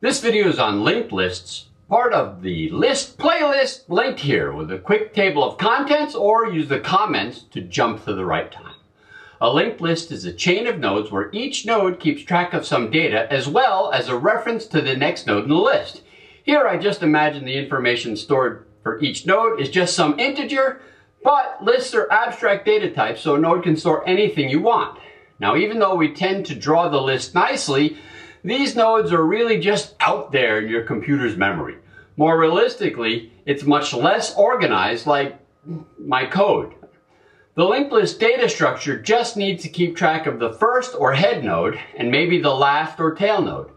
This video is on linked lists, part of the list playlist linked here with a quick table of contents, or use the comments to jump to the right time. A linked list is a chain of nodes where each node keeps track of some data as well as a reference to the next node in the list. Here I just imagine the information stored for each node is just some integer, but lists are abstract data types, so a node can store anything you want. Now, even though we tend to draw the list nicely, these nodes are really just out there in your computer's memory. More realistically, it's much less organized, like my code. The linked list data structure just needs to keep track of the first or head node and maybe the last or tail node.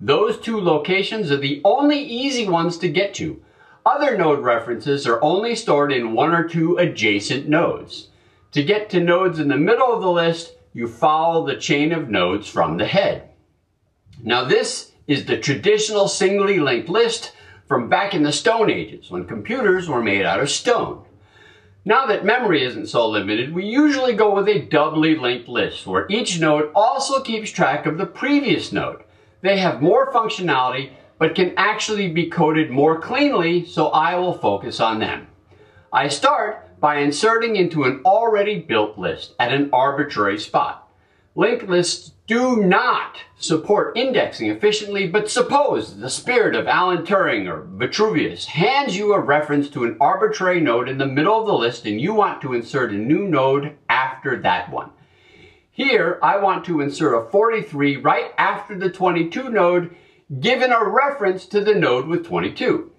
Those two locations are the only easy ones to get to. Other node references are only stored in one or two adjacent nodes. To get to nodes in the middle of the list, you follow the chain of nodes from the head. Now, this is the traditional singly linked list from back in the Stone Ages, when computers were made out of stone. Now that memory isn't so limited, we usually go with a doubly linked list, where each node also keeps track of the previous node. They have more functionality, but can actually be coded more cleanly, so I will focus on them. I start by inserting into an already built list at an arbitrary spot. Linked lists do not support indexing efficiently, but suppose the spirit of Alan Turing or Vitruvius hands you a reference to an arbitrary node in the middle of the list and you want to insert a new node after that one. Here, I want to insert a 43 right after the 22 node, given a reference to the node with 22.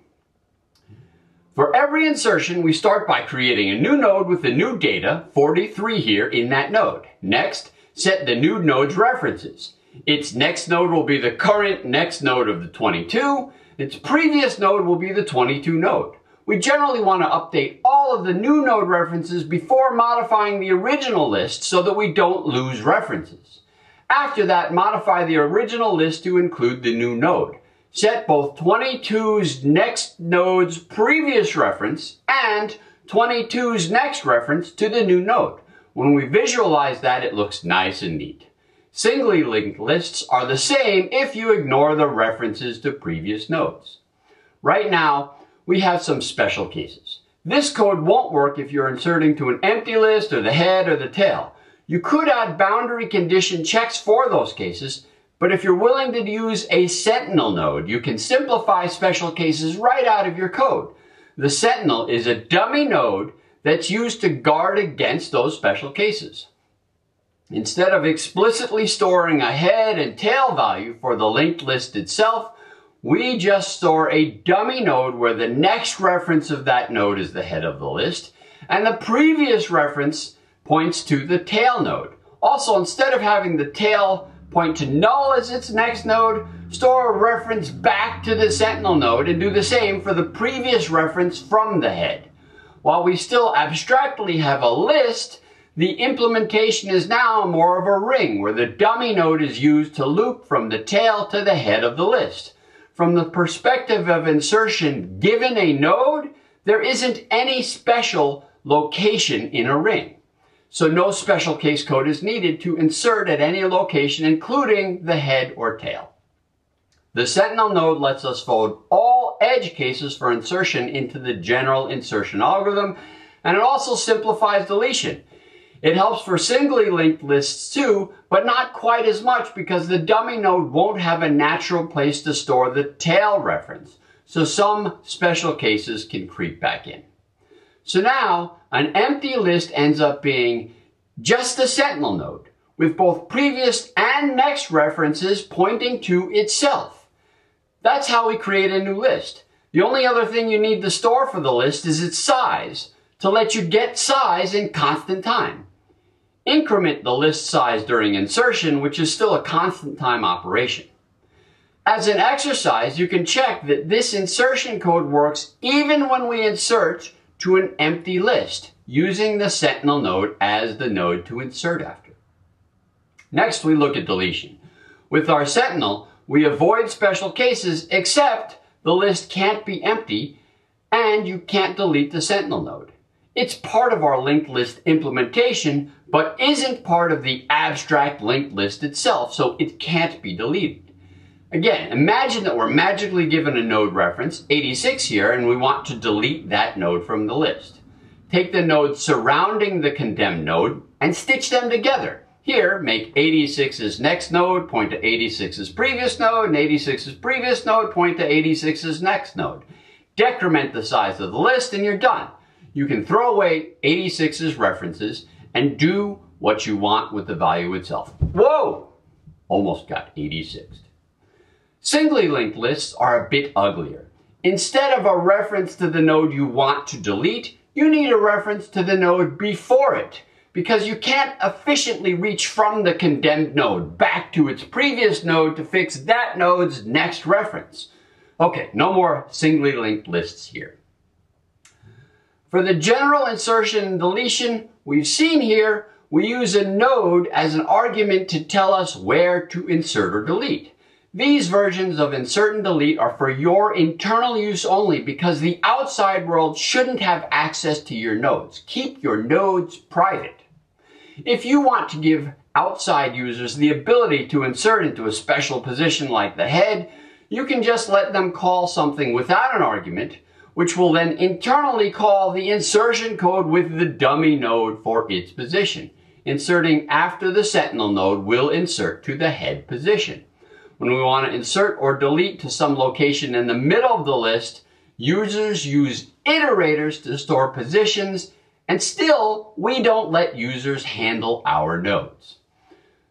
For every insertion, we start by creating a new node with the new data, 43 here, in that node. Next, set the new node's references. Its next node will be the current next node of the 22. Its previous node will be the 22 node. We generally want to update all of the new node references before modifying the original list so that we don't lose references. After that, modify the original list to include the new node. Set both 22's next node's previous reference and 22's next reference to the new node. When we visualize that, it looks nice and neat. Singly linked lists are the same if you ignore the references to previous nodes. Right now, we have some special cases. This code won't work if you're inserting to an empty list or the head or the tail. You could add boundary condition checks for those cases, but if you're willing to use a sentinel node, you can simplify special cases right out of your code. The sentinel is a dummy node that's used to guard against those special cases. Instead of explicitly storing a head and tail value for the linked list itself, we just store a dummy node where the next reference of that node is the head of the list, and the previous reference points to the tail node. Also, instead of having the tail point to null as its next node, store a reference back to the sentinel node and do the same for the previous reference from the head. While we still abstractly have a list, the implementation is now more of a ring, where the dummy node is used to loop from the tail to the head of the list. From the perspective of insertion given a node, there isn't any special location in a ring. So no special case code is needed to insert at any location, including the head or tail. The sentinel node lets us fold all edge cases for insertion into the general insertion algorithm, and it also simplifies deletion. It helps for singly linked lists too, but not quite as much, because the dummy node won't have a natural place to store the tail reference, so some special cases can creep back in. So now, an empty list ends up being just the sentinel node, with both previous and next references pointing to itself. That's how we create a new list. The only other thing you need to store for the list is its size, to let you get size in constant time. Increment the list size during insertion, which is still a constant time operation. As an exercise, you can check that this insertion code works even when we insert to an empty list, using the sentinel node as the node to insert after. Next, we look at deletion. With our sentinel, we avoid special cases, except the list can't be empty and you can't delete the sentinel node. It's part of our linked list implementation, but isn't part of the abstract linked list itself, so it can't be deleted. Again, imagine that we're magically given a node reference, 86 here, and we want to delete that node from the list. Take the nodes surrounding the condemned node and stitch them together. Here, make 86's next node point to 86's previous node, and 86's previous node point to 86's next node. Decrement the size of the list, and you're done. You can throw away 86's references and do what you want with the value itself. Whoa! Almost got 86'd. Singly linked lists are a bit uglier. Instead of a reference to the node you want to delete, you need a reference to the node before it, because you can't efficiently reach from the condemned node back to its previous node to fix that node's next reference. Okay, no more singly linked lists here. For the general insertion and deletion we've seen here, we use a node as an argument to tell us where to insert or delete. These versions of insert and delete are for your internal use only because the outside world shouldn't have access to your nodes. Keep your nodes private. If you want to give outside users the ability to insert into a special position like the head, you can just let them call something without an argument, which will then internally call the insertion code with the dummy node for its position. Inserting after the sentinel node will insert to the head position. When we want to insert or delete to some location in the middle of the list, users use iterators to store positions, and still, we don't let users handle our nodes.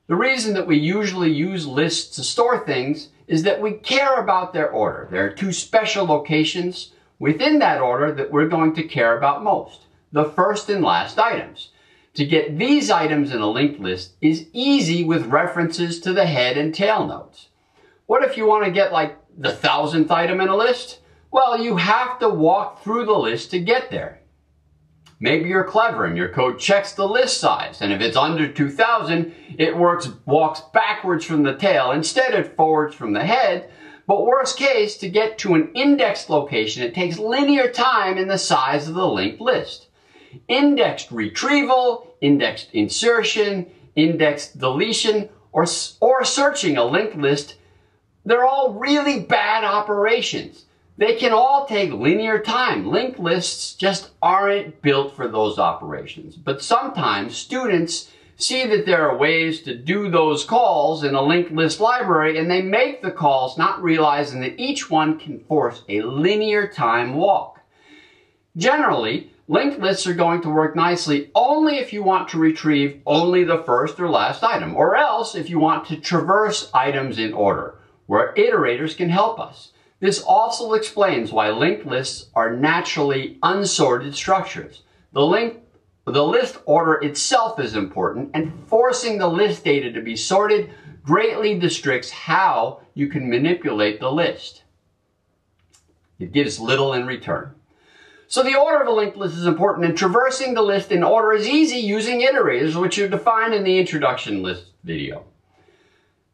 The reason that we usually use lists to store things is that we care about their order. There are two special locations within that order that we're going to care about most, the first and last items. To get these items in a linked list is easy with references to the head and tail nodes. What if you want to get like the 1000th item in a list? Well, you have to walk through the list to get there. Maybe you're clever and your code checks the list size, and if it's under 2000, it walks backwards from the tail. Instead, it forwards from the head. But worst case, to get to an indexed location, it takes linear time in the size of the linked list. Indexed retrieval, indexed insertion, indexed deletion, or searching a linked list, they're all really bad operations. They can all take linear time. Linked lists just aren't built for those operations. But sometimes students see that there are ways to do those calls in a linked list library, and they make the calls not realizing that each one can force a linear time walk. Generally, linked lists are going to work nicely only if you want to retrieve only the first or last item, or else if you want to traverse items in order, where iterators can help us. This also explains why linked lists are naturally unsorted structures. The list order itself is important, and forcing the list data to be sorted greatly restricts how you can manipulate the list. It gives little in return. So the order of a linked list is important, and traversing the list in order is easy using iterators, which are defined in the introduction list video.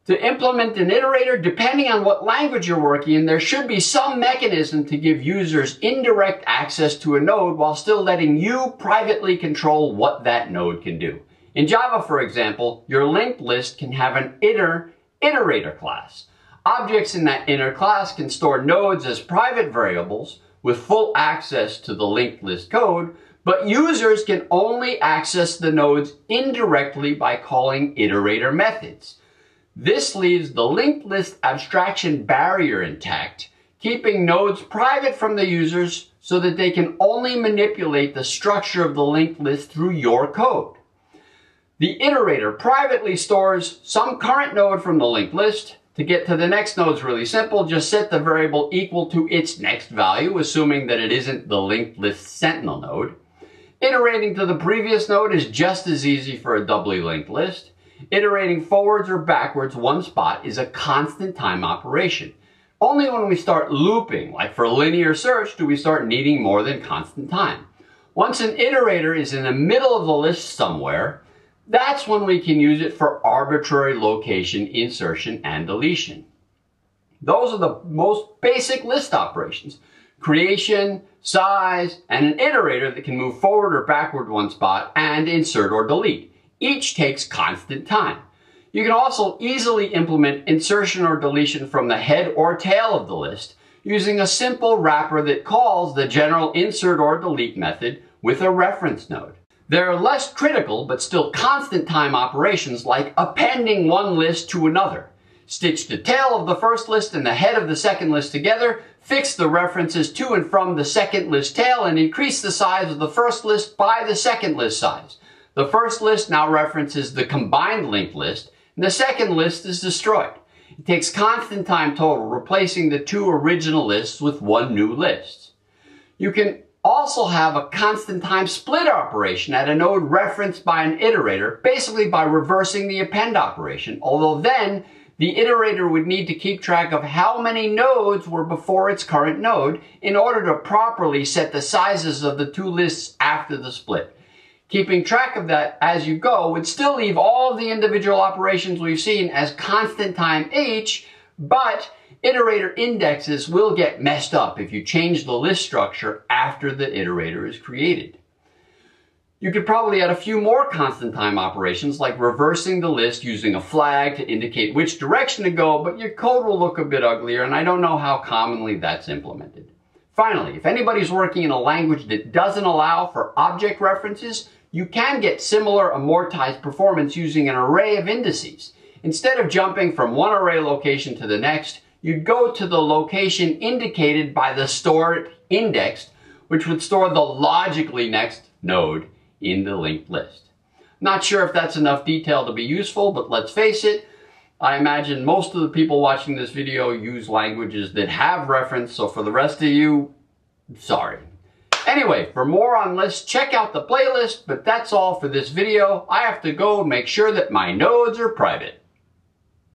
To implement an iterator, depending on what language you're working in, there should be some mechanism to give users indirect access to a node while still letting you privately control what that node can do. In Java, for example, your linked list can have an iterator class. Objects in that inner class can store nodes as private variables with full access to the linked list code, but users can only access the nodes indirectly by calling iterator methods. This leaves the linked list abstraction barrier intact, keeping nodes private from the users so that they can only manipulate the structure of the linked list through your code. The iterator privately stores some current node from the linked list. To get to the next node is really simple. Just set the variable equal to its next value, assuming that it isn't the linked list sentinel node. Iterating to the previous node is just as easy for a doubly linked list. Iterating forwards or backwards one spot is a constant time operation. Only when we start looping, like for linear search, do we start needing more than constant time. Once an iterator is in the middle of the list somewhere, that's when we can use it for arbitrary location, insertion, and deletion. Those are the most basic list operations: creation, size, and an iterator that can move forward or backward one spot, and insert or delete. Each takes constant time. You can also easily implement insertion or deletion from the head or tail of the list using a simple wrapper that calls the general insert or delete method with a reference node. There are less critical but still constant time operations like appending one list to another. Stitch the tail of the first list and the head of the second list together, fix the references to and from the second list tail, and increase the size of the first list by the second list size. The first list now references the combined linked list, and the second list is destroyed. It takes constant time total, replacing the two original lists with one new list. You can also have a constant time split operation at a node referenced by an iterator, basically by reversing the append operation, although then the iterator would need to keep track of how many nodes were before its current node in order to properly set the sizes of the two lists after the split. Keeping track of that as you go would still leave all of the individual operations we've seen as constant time H, but iterator indexes will get messed up if you change the list structure after the iterator is created. You could probably add a few more constant time operations like reversing the list using a flag to indicate which direction to go, but your code will look a bit uglier, and I don't know how commonly that's implemented. Finally, if anybody's working in a language that doesn't allow for object references, you can get similar amortized performance using an array of indices. Instead of jumping from one array location to the next, you'd go to the location indicated by the stored index, which would store the logically next node in the linked list. Not sure if that's enough detail to be useful, but let's face it, I imagine most of the people watching this video use languages that have reference, so for the rest of you, sorry. Anyway, for more on lists, check out the playlist, but that's all for this video. I have to go make sure that my nodes are private.